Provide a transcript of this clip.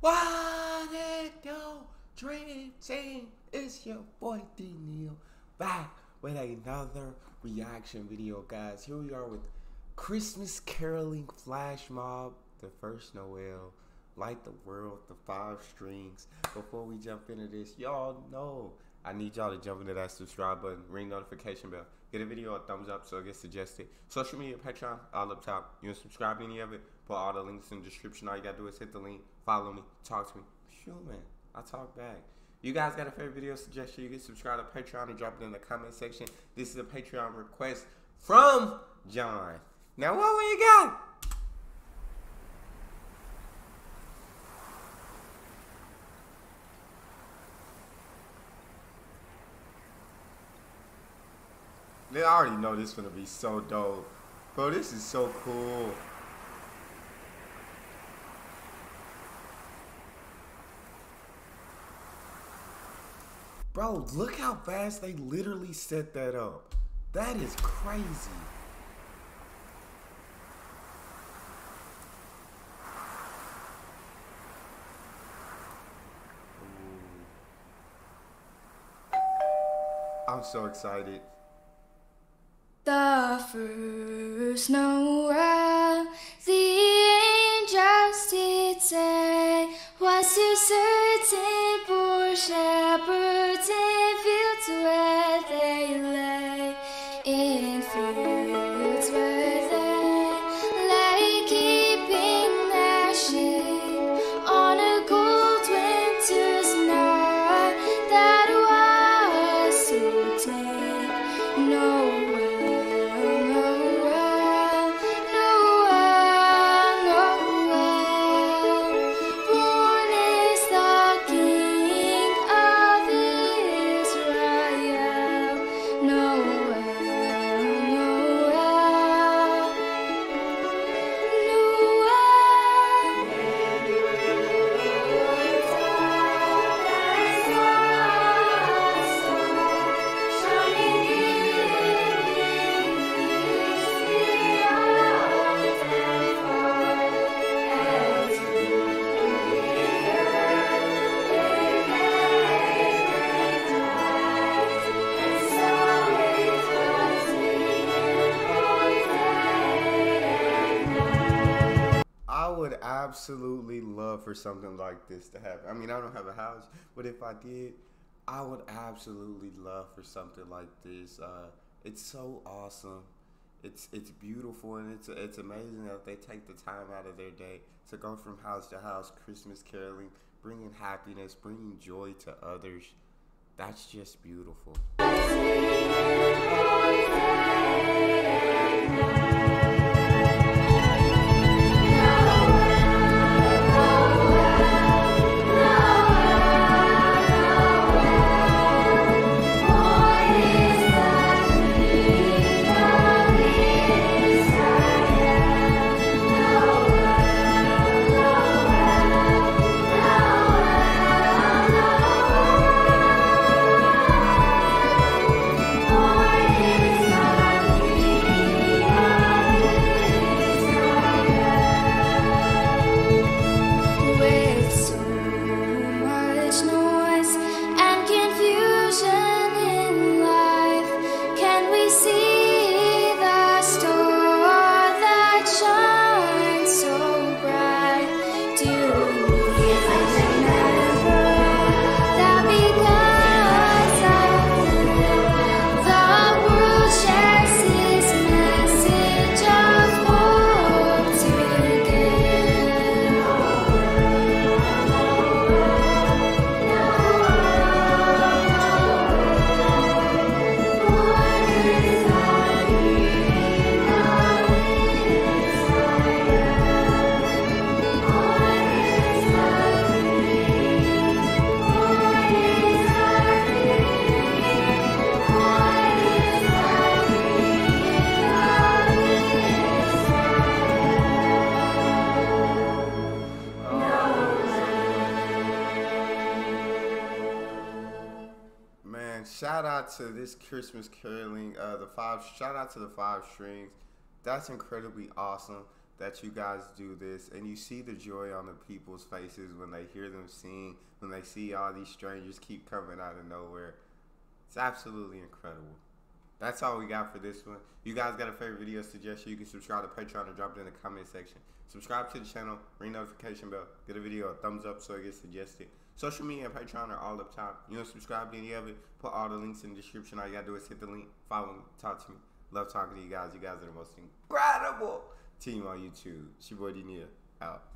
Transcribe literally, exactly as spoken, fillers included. Why did your dream team? It's your boy D. Neal back with another reaction video, guys. Here we are with Christmas caroling flash mob, the first Noel, Light the World, the Five Strings. Before we jump into this, y'all know I need y'all to jump into that subscribe button, ring notification bell, get a video a thumbs up so it gets suggested. Social media, Patreon, all up top. You don't subscribe to any of it, put all the links in the description. All you gotta do is hit the link, follow me, talk to me. Sure, man, I talk back. You guys got a favorite video suggestion, you can subscribe to Patreon and drop it in the comment section. This is a Patreon request from John. Now what we got? I already know this is gonna be so dope. Bro, this is so cool. Bro, look how fast they literally set that up. That is crazy. Ooh. I'm so excited. The first Noel, the angels did say, was to certain poor shepherds in fields where they lay, in fields where they lay, keeping their sheep on a cold winter's night that was so deep. Noel. Absolutely love for something like this to happen. I mean, I don't have a house, but if I did, I would absolutely love for something like this. Uh, it's so awesome. It's it's beautiful, and it's it's amazing that they take the time out of their day to go from house to house, Christmas caroling, bringing happiness, bringing joy to others. That's just beautiful. Shout out to this Christmas caroling, uh, the five. Shout out to the Five Strings. That's incredibly awesome. that you guys do this, and you see the joy on the people's faces when they hear them sing, when they see all these strangers keep coming out of nowhere. It's absolutely incredible. That's all we got for this one. You guys got a favorite video suggestion, you can subscribe to Patreon and drop it in the comment section. Subscribe to the channel, ring notification bell, give a video a thumbs up so it gets suggested. Social media and Patreon are all up top. You don't subscribe to any of it, put all the links in the description. All you gotta do is hit the link, follow me, talk to me. Love talking to you guys. You guys are the most incredible team on YouTube. It's your boy D. Neal. Out.